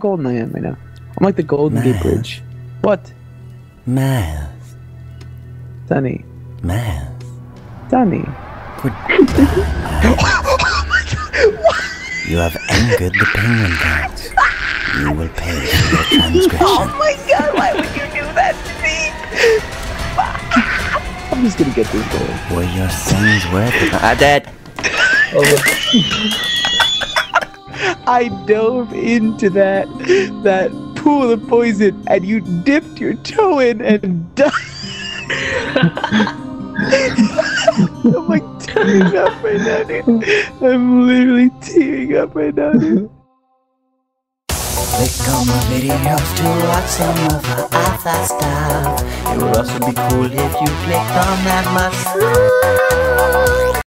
golden I am right now. I'm like the Golden Gate Bridge. What? Miles. Danny. Miles. Danny. Good. Oh my God! What? You have angered the penguin gods. You will pay for your transgression. Oh my God! Why would you do that to me? I'm just gonna get this gold. Were your sins worth it? I'm dead. Oh. I dove into that pool of poison, and you dipped your toe in and died. I'm like tearing up right now, dude. I'm literally tearing up right now, dude. Click on my videos to watch some of our other stuff. It would also be cool if you clicked on that mushroom.